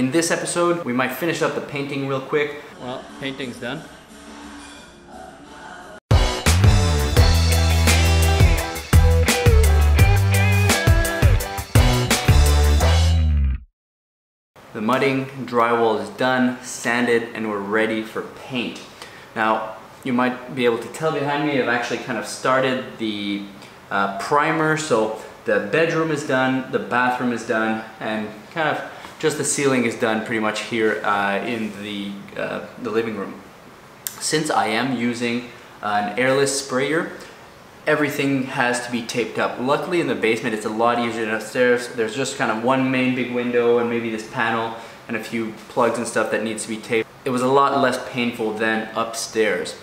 In this episode, we might finish up the painting real quick. Well, painting's done. The mudding, drywall is done, sanded, and we're ready for paint. Now, you might be able to tell behind me, I've actually kind of started the primer, so the bedroom is done, the bathroom is done, and kind of just the ceiling is done pretty much here in the living room. Since I am using an airless sprayer, everything has to be taped up. Luckily in the basement it's a lot easier than upstairs. There's just kind of one main big window and maybe this panel and a few plugs and stuff that needs to be taped. It was a lot less painful than upstairs.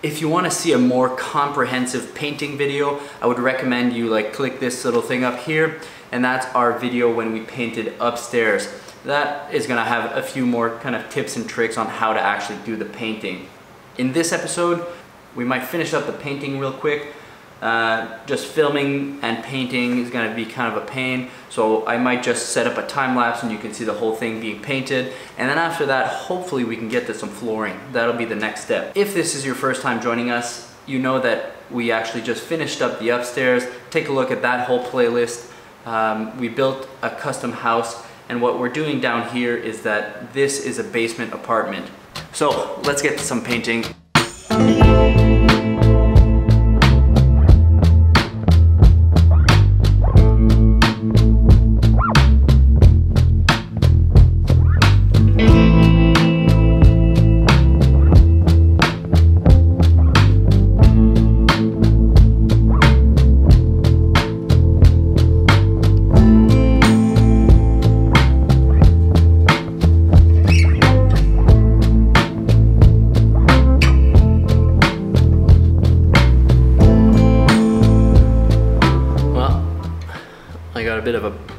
If you want to see a more comprehensive painting video, I would recommend you click this little thing up here, and that's our video when we painted upstairs. That is going to have a few more kind of tips and tricks on how to actually do the painting. In this episode, we might finish up the painting real quick. Just filming and painting is going to be kind of a pain, so I might just set up a time lapse and you can see the whole thing being painted, and then after that hopefully we can get to some flooring. That'll be the next step. If this is your first time joining us, you know that we actually just finished up the upstairs. Take a look at that whole playlist. We built a custom house, and what we're doing down here is that this is a basement apartment. So let's get to some painting.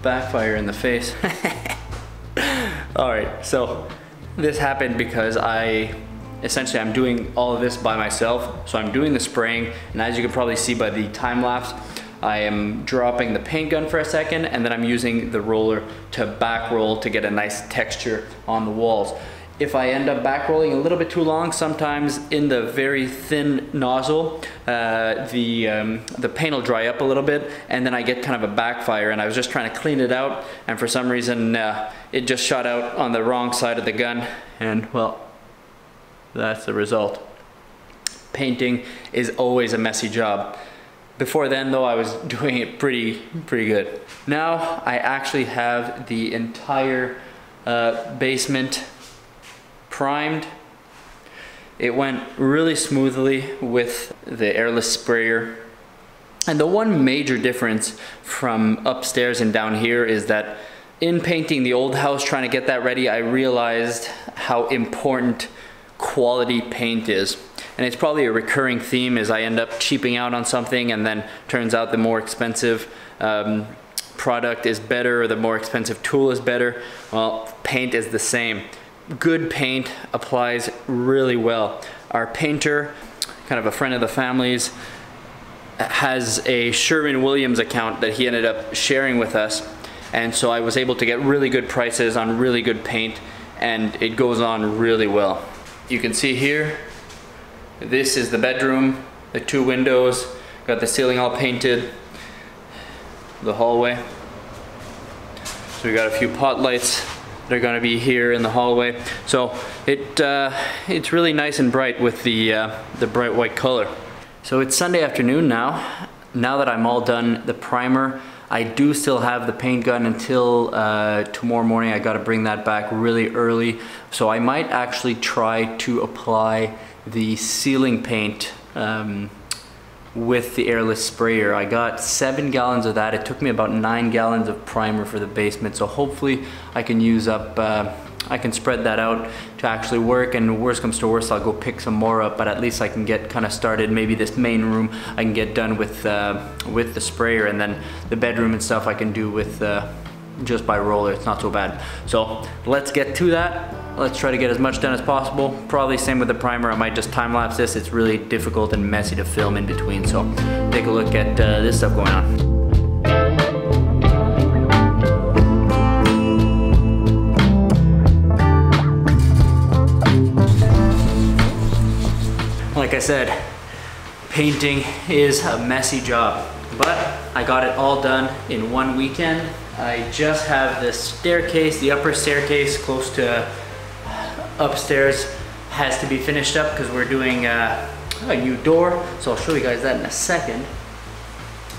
Backfire in the face. Alright, so this happened because I'm doing all of this by myself. So I'm doing the spraying, and as you can probably see by the time lapse, I am dropping the paint gun for a second, and then I'm using the roller to back roll to get a nice texture on the walls. If I end up back rolling a little bit too long, sometimes in the very thin nozzle, the paint will dry up a little bit, and then I get kind of a backfire, and I was just trying to clean it out, and for some reason it just shot out on the wrong side of the gun, and well, that's the result. Painting is always a messy job. Before then though, I was doing it pretty good. Now I actually have the entire basement primed. It went really smoothly with the airless sprayer, and the one major difference from upstairs and down here is that in painting the old house, trying to get that ready, I realized how important quality paint is. And it's probably a recurring theme, is I end up cheaping out on something, and then turns out the more expensive product is better, or the more expensive tool is better. Well, paint is the same. Good paint applies really well. Our painter, kind of a friend of the family's, has a Sherwin Williams account that he ended up sharing with us, and so I was able to get really good prices on really good paint, and it goes on really well. You can see here, this is the bedroom, the two windows, got the ceiling all painted, the hallway. So we got a few pot lights that are going to be here in the hallway, so it's really nice and bright with the bright white color. So it's Sunday afternoon now. Now that I'm all done the primer, I do still have the paint gun until tomorrow morning. I got to bring that back really early, so I might actually try to apply the ceiling paint with the airless sprayer. I got 7 gallons of that. It took me about 9 gallons of primer for the basement, so hopefully I can use up, I can spread that out to actually work, and worst comes to worst, I'll go pick some more up, but at least I can get kind of started. Maybe this main room I can get done with the sprayer, and then the bedroom and stuff I can do with just by roller. It's not so bad. So let's get to that. Let's try to get as much done as possible. Probably same with the primer. I might just time lapse this. It's really difficult and messy to film in between. So take a look at this stuff going on. Like I said, painting is a messy job, but I got it all done in one weekend. I just have the staircase, the upper staircase close to upstairs has to be finished up because we're doing a new door, so I'll show you guys that in a second.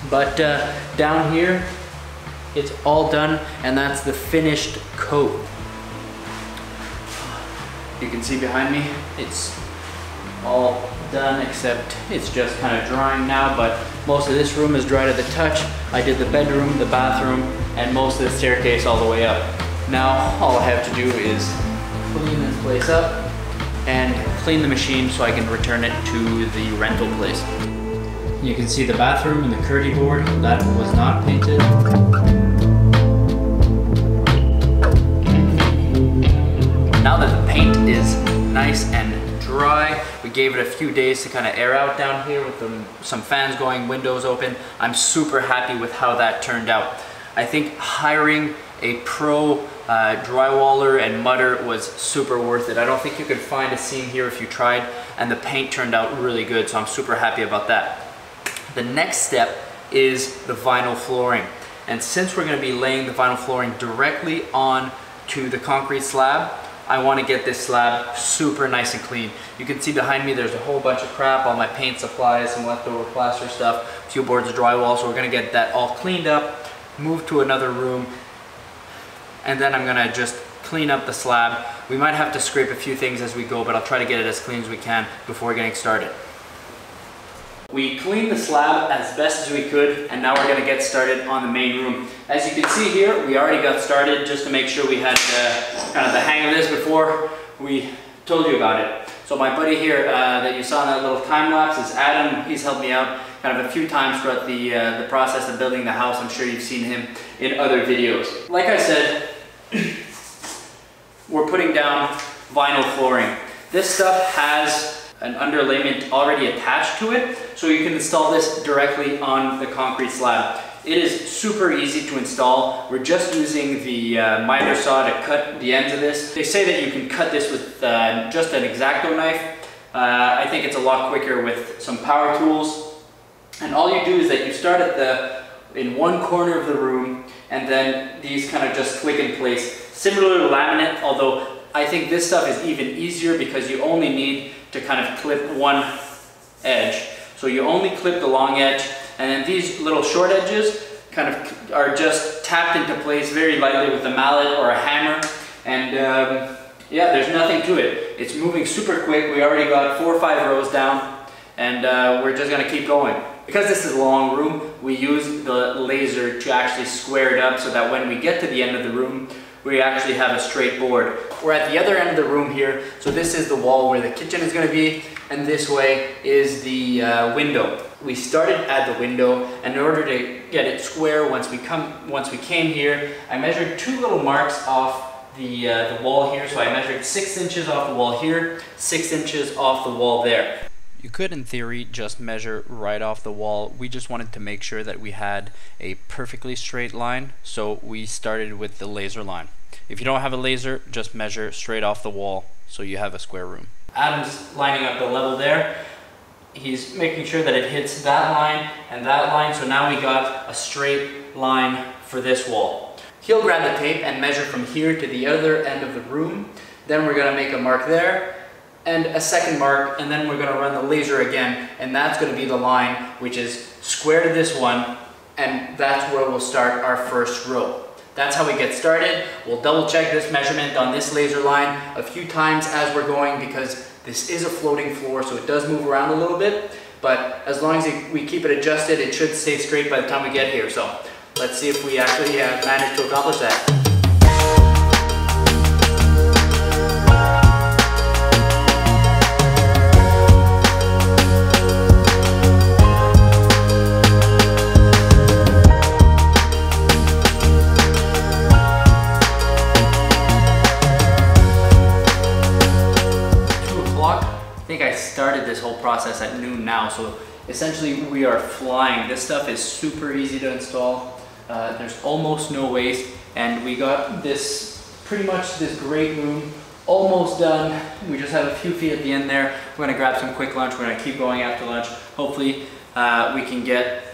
But down here, it's all done, and that's the finished coat. You can see behind me, it's all done, except it's just kind of drying now, but most of this room is dry to the touch. I did the bedroom, the bathroom, and most of the staircase all the way up. Now, all I have to do is clean this place up and clean the machine so I can return it to the rental place. You can see the bathroom and the KERDI board. That was not painted. Now that the paint is nice and dry, we gave it a few days to kind of air out down here with some fans going, windows open. I'm super happy with how that turned out. I think hiring a pro drywaller and mudder was super worth it. I don't think you could find a seam here if you tried, and the paint turned out really good, so I'm super happy about that. The next step is the vinyl flooring. And since we're gonna be laying the vinyl flooring directly on to the concrete slab, I wanna get this slab super nice and clean. You can see behind me there's a whole bunch of crap, all my paint supplies, some leftover plaster stuff, a few boards of drywall, so we're gonna get that all cleaned up, move to another room, and then I'm gonna just clean up the slab. We might have to scrape a few things as we go, but I'll try to get it as clean as we can before getting started. We cleaned the slab as best as we could, and now we're gonna get started on the main room. As you can see here, we already got started just to make sure we had kind of the hang of this before we told you about it. So my buddy here that you saw in that little time lapse is Adam. He's helped me out kind of a few times throughout the process of building the house. I'm sure you've seen him in other videos. Like I said, we're putting down vinyl flooring. This stuff has an underlayment already attached to it, so you can install this directly on the concrete slab. It is super easy to install. We're just using the miter saw to cut the ends of this. They say that you can cut this with just an X-Acto knife. I think it's a lot quicker with some power tools. And all you do is that you start at in one corner of the room, and then these kind of just click in place. Similar to laminate, although I think this stuff is even easier because you only need to kind of clip one edge. So you only clip the long edge, and then these little short edges kind of are just tapped into place very lightly with a mallet or a hammer, and yeah, there's nothing to it. It's moving super quick. We already got 4 or 5 rows down, and we're just gonna keep going. Because this is a long room, we use the laser to actually square it up so that when we get to the end of the room, we actually have a straight board. We're at the other end of the room here, so this is the wall where the kitchen is gonna be, and this way is the window. We started at the window, and in order to get it square once we came here, I measured 2 little marks off the wall here, so I measured 6 inches off the wall here, 6 inches off the wall there. You could, in theory, just measure right off the wall. We just wanted to make sure that we had a perfectly straight line, so we started with the laser line. If you don't have a laser, just measure straight off the wall so you have a square room. Adam's lining up the level there. He's making sure that it hits that line and that line, so now we got a straight line for this wall. He'll grab the tape and measure from here to the other end of the room. Then we're gonna make a mark there, and a second mark, and then we're gonna run the laser again, and that's gonna be the line, which is square to this one, and that's where we'll start our first row. That's how we get started. We'll double check this measurement on this laser line a few times as we're going, because this is a floating floor, so it does move around a little bit, but as long as we keep it adjusted, it should stay straight by the time we get here. So let's see if we actually have managed to accomplish that. This whole process at noon now, so essentially we are flying. This stuff is super easy to install. There's almost no waste, and we got this pretty much this great room almost done. We just have a few feet at the end there. We're gonna grab some quick lunch. We're gonna keep going after lunch. Hopefully we can get,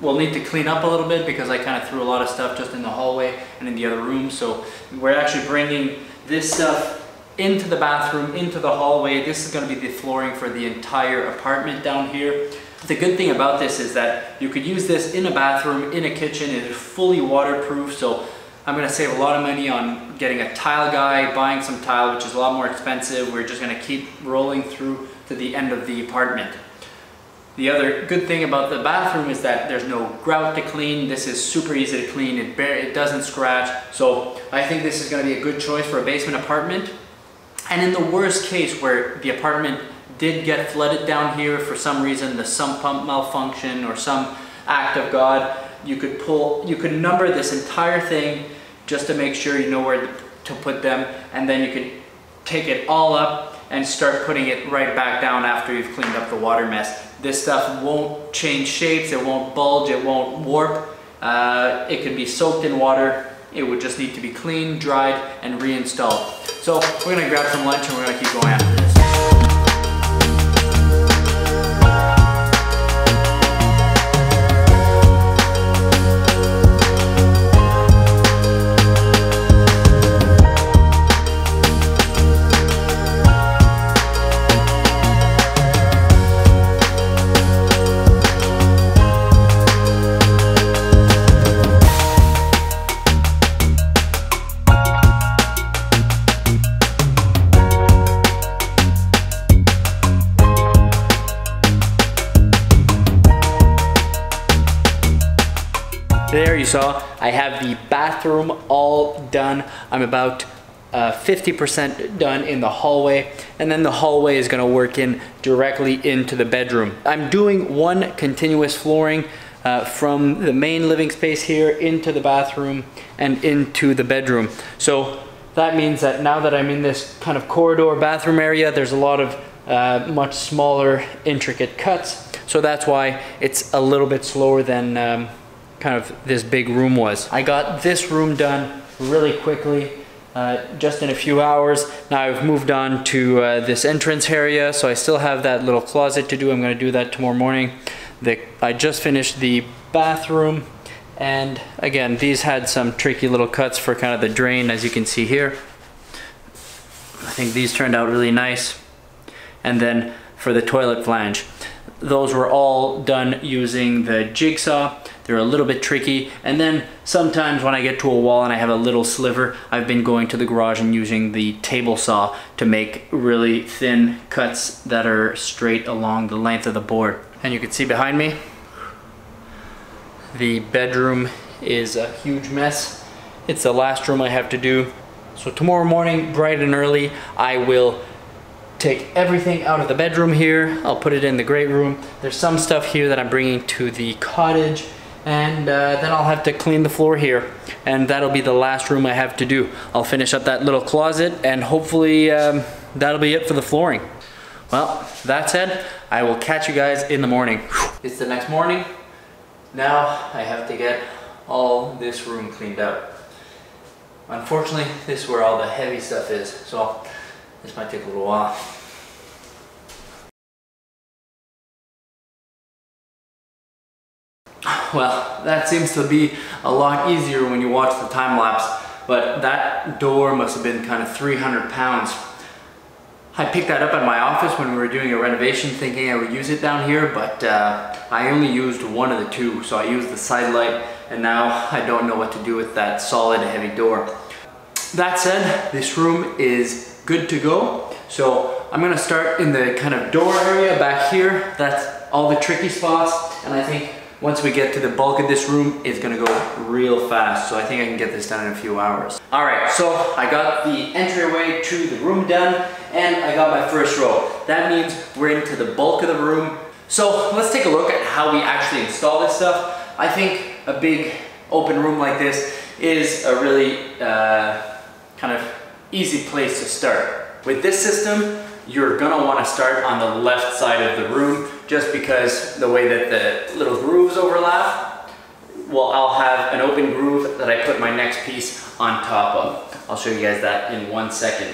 we'll need to clean up a little bit because I kind of threw a lot of stuff just in the hallway and in the other room. So we're actually bringing this stuff into the bathroom, into the hallway. This is gonna be the flooring for the entire apartment down here. The good thing about this is that you could use this in a bathroom, in a kitchen. It is fully waterproof, so I'm gonna save a lot of money on getting a tile guy, buying some tile, which is a lot more expensive. We're just gonna keep rolling through to the end of the apartment. The other good thing about the bathroom is that there's no grout to clean. This is super easy to clean. It doesn't scratch. So I think this is gonna be a good choice for a basement apartment. And in the worst case where the apartment did get flooded down here for some reason, the sump pump malfunction or some act of God, you could number this entire thing just to make sure you know where to put them, and then you could take it all up and start putting it right back down after you've cleaned up the water mess. This stuff won't change shapes, it won't bulge, it won't warp. It could be soaked in water. It would just need to be cleaned, dried, and reinstalled. So we're gonna grab some lunch and we're gonna keep going after this. There you saw, I have the bathroom all done. I'm about 50% done in the hallway, and then the hallway is gonna work in directly into the bedroom. I'm doing one continuous flooring from the main living space here into the bathroom and into the bedroom. So that means that now that I'm in this kind of corridor bathroom area, there's a lot of much smaller, intricate cuts. So that's why it's a little bit slower than kind of this big room was. I got this room done really quickly, just in a few hours. Now I've moved on to this entrance area, so I still have that little closet to do. I'm gonna do that tomorrow morning. I just finished the bathroom, and again, these had some tricky little cuts for kind of the drain, as you can see here. I think these turned out really nice. And then for the toilet flange, those were all done using the jigsaw. They're a little bit tricky, and then sometimes when I get to a wall and I have a little sliver, I've been going to the garage and using the table saw to make really thin cuts that are straight along the length of the board. And you can see behind me, the bedroom is a huge mess. It's the last room I have to do. So tomorrow morning, bright and early, I will take everything out of the bedroom here. I'll put it in the great room. There's some stuff here that I'm bringing to the cottage, and then I'll have to clean the floor here, and that'll be the last room I have to do. I'll finish up that little closet, and hopefully that'll be it for the flooring. Well, that said, I will catch you guys in the morning. It's the next morning. Now I have to get all this room cleaned up. Unfortunately, this is where all the heavy stuff is, so this might take a little while. Well, that seems to be a lot easier when you watch the time lapse, but that door must have been kind of 300 pounds. I picked that up at my office when we were doing a renovation, thinking I would use it down here, but I only used one of the two. So I used the side light, and now I don't know what to do with that solid heavy door. That said, this room is good to go. So I'm gonna start in the kind of door area back here. That's all the tricky spots, and I think once we get to the bulk of this room, it's gonna go real fast. So I think I can get this done in a few hours. All right, so I got the entryway to the room done, and I got my first row. That means we're into the bulk of the room. So let's take a look at how we actually install this stuff. I think a big open room like this is a really kind of easy place to start. With this system, you're gonna wanna start on the left side of the room, just because the way that the little grooves overlap, well, I'll have an open groove that I put my next piece on top of. I'll show you guys that in one second.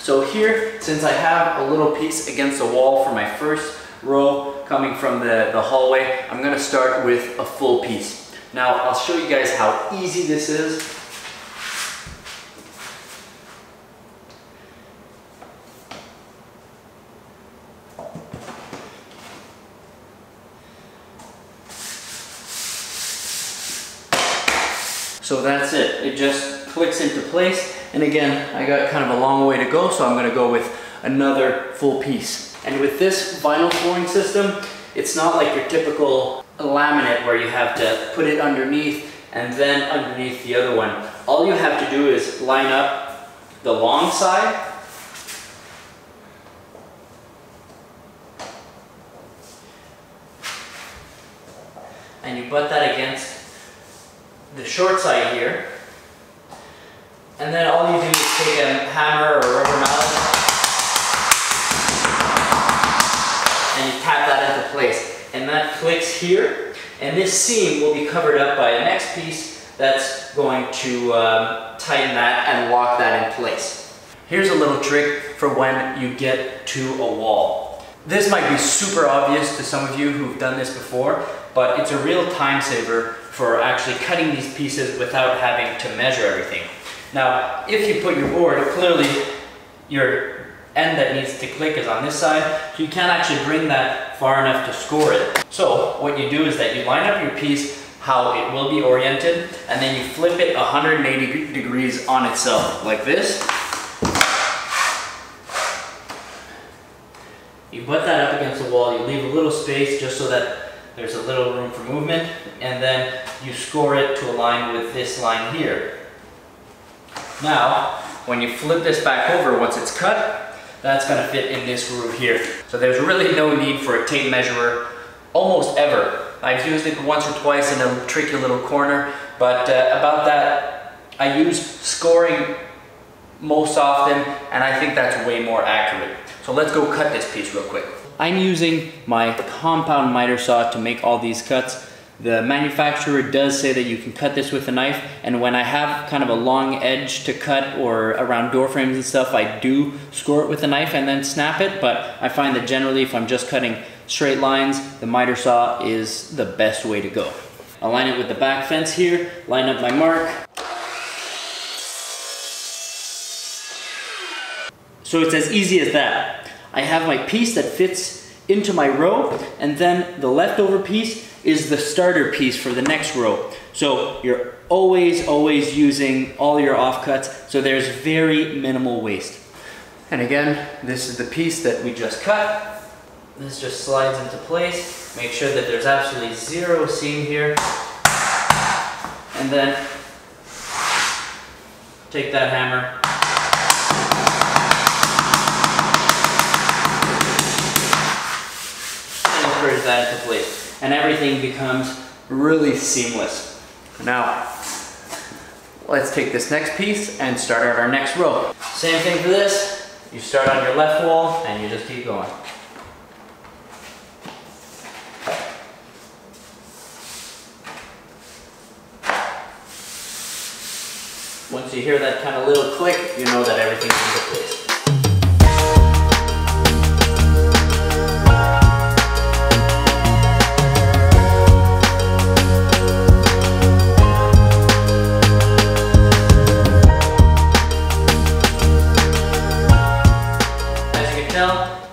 So here, since I have a little piece against the wall for my first row coming from the hallway, I'm gonna start with a full piece. Now, I'll show you guys how easy this is. So that's it, it just clicks into place. And again, I got kind of a long way to go, so I'm gonna go with another full piece. And with this vinyl flooring system, it's not like your typical laminate where you have to put it underneath and then underneath the other one. All you have to do is line up the long side and you butt that against the short side here. And then all you do is take a hammer or rubber mallet and you tap that into place. And that clicks here. And this seam will be covered up by a next piece that's going to tighten that and lock that in place. Here's a little trick for when you get to a wall. This might be super obvious to some of you who've done this before, but it's a real time saver for actually cutting these pieces without having to measure everything. Now, if you put your board, clearly your end that needs to click is on this side, so you can't actually bring that far enough to score it. So what you do is that you line up your piece how it will be oriented, and then you flip it 180 degrees on itself, like this. You butt that up against the wall, you leave a little space just so that there's a little room for movement, and then you score it to align with this line here. Now, when you flip this back over once it's cut, that's gonna fit in this groove here. So there's really no need for a tape measurer, almost ever. I've used it once or twice in a tricky little corner, but about that, I use scoring most often, and I think that's way more accurate. So let's go cut this piece real quick. I'm using my compound miter saw to make all these cuts. The manufacturer does say that you can cut this with a knife, and when I have kind of a long edge to cut or around door frames and stuff, I do score it with a knife and then snap it, but I find that generally if I'm just cutting straight lines, the miter saw is the best way to go. I'll line it with the back fence here, line up my mark. So it's as easy as that. I have my piece that fits into my row, and then the leftover piece is the starter piece for the next row. So you're always using all your offcuts, so there's very minimal waste. And again, this is the piece that we just cut. This just slides into place. Make sure that there's absolutely zero seam here. And then take that hammer. And encourage that into place. And everything becomes really seamless. Now, let's take this next piece and start out our next row. Same thing for this. You start on your left wall and you just keep going. Once you hear that kind of little click, you know that everything's in place.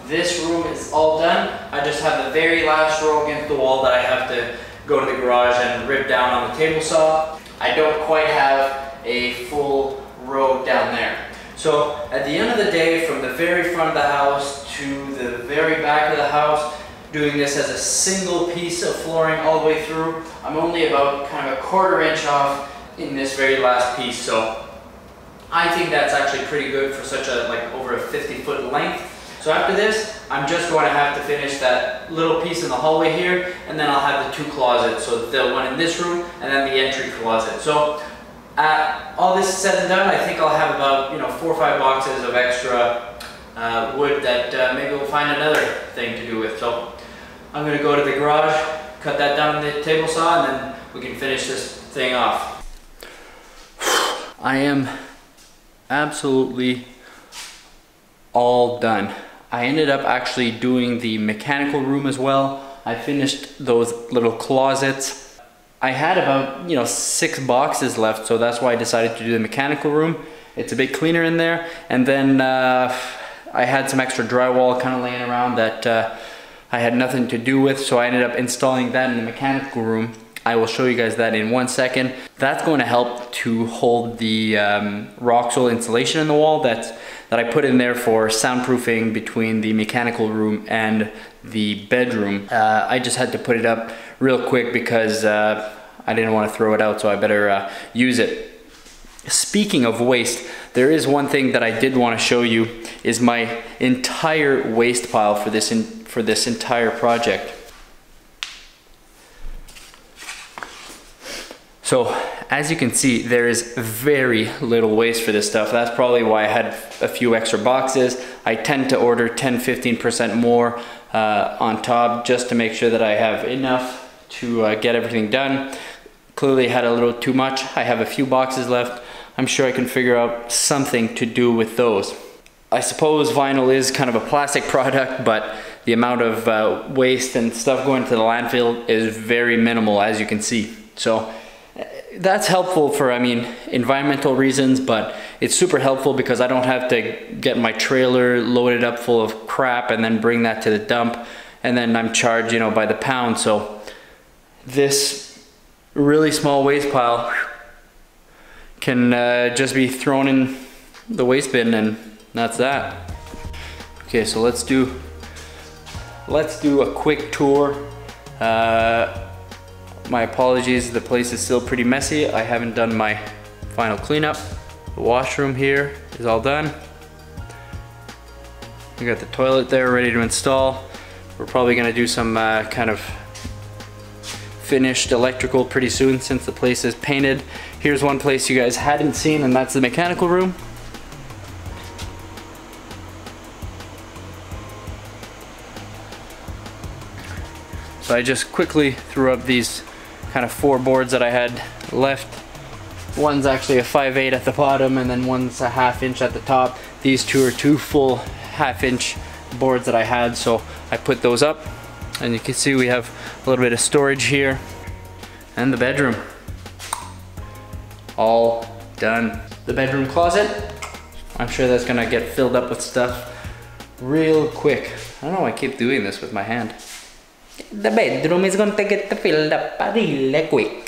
This room is all done. I just have the very last row against the wall that I have to go to the garage and rip down on the table saw. I don't quite have a full row down there. So at the end of the day, from the very front of the house to the very back of the house, doing this as a single piece of flooring all the way through, I'm only about kind of a quarter-inch off in this very last piece. So I think that's actually pretty good for such a, like, over a 50-foot length. So after this, I'm just going to have to finish that little piece in the hallway here, and then I'll have the two closets, so the one in this room and then the entry closet. So all this is said and done, I think I'll have about, you know, 4 or 5 boxes of extra wood that maybe we'll find another thing to do with. So I'm going to go to the garage, cut that down with the table saw, and then we can finish this thing off. I am absolutely all done. I ended up actually doing the mechanical room as well. I finished those little closets. I had about, 6 boxes left, so that's why I decided to do the mechanical room. It's a bit cleaner in there. And then I had some extra drywall kind of laying around that I had nothing to do with, so I ended up installing that in the mechanical room. I will show you guys that in one second. That's going to help to hold the Roxol insulation in the wall that I put in there for soundproofing between the mechanical room and the bedroom. I just had to put it up real quick because I didn't want to throw it out, so I better use it. Speaking of waste, there is one thing that I did want to show you is my entire waste pile for this entire project. So as you can see, there is very little waste for this stuff. That's probably why I had a few extra boxes. I tend to order 10–15% more on top just to make sure that I have enough to get everything done. Clearly had a little too much. I have a few boxes left. I'm sure I can figure out something to do with those. I suppose vinyl is kind of a plastic product, but the amount of waste and stuff going to the landfill is very minimal, as you can see. So that's helpful for, environmental reasons, but it's super helpful because I don't have to get my trailer loaded up full of crap and then bring that to the dump, and then I'm charged, by the pound. So this really small waste pile can just be thrown in the waste bin, and that's that. Okay, so let's do a quick tour. My apologies, the place is still pretty messy. I haven't done my final cleanup. The washroom here is all done. We got the toilet there ready to install. We're probably gonna do some kind of finished electrical pretty soon since the place is painted. Here's one place you guys hadn't seen, and that's the mechanical room. So I just quickly threw up these kind of 4 boards that I had left. One's actually a 5/8 at the bottom, and then one's a 1/2 inch at the top. These two are 2 full 1/2 inch boards that I had, so I put those up, and you can see we have a little bit of storage here. And the bedroom, all done. The bedroom closet, I'm sure that's gonna get filled up with stuff real quick. I don't know why I keep doing this with my hand. The bedroom is going to get filled up really quick.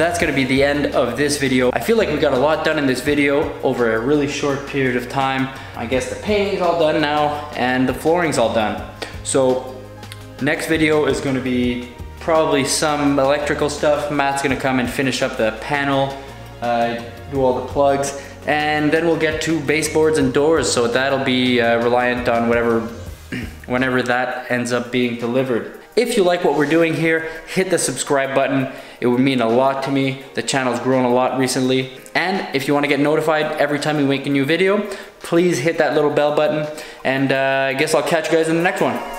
That's going to be the end of this video. I feel like we got a lot done in this video over a really short period of time. I guess the painting's all done now and the flooring's all done. So next video is going to be probably some electrical stuff. Matt's going to come and finish up the panel, do all the plugs, and then we'll get to baseboards and doors. So that'll be reliant on whenever that ends up being delivered. If you like what we're doing here, hit the subscribe button. It would mean a lot to me. The channel's grown a lot recently. And if you want to get notified every time we make a new video, please hit that little bell button. And I guess I'll catch you guys in the next one.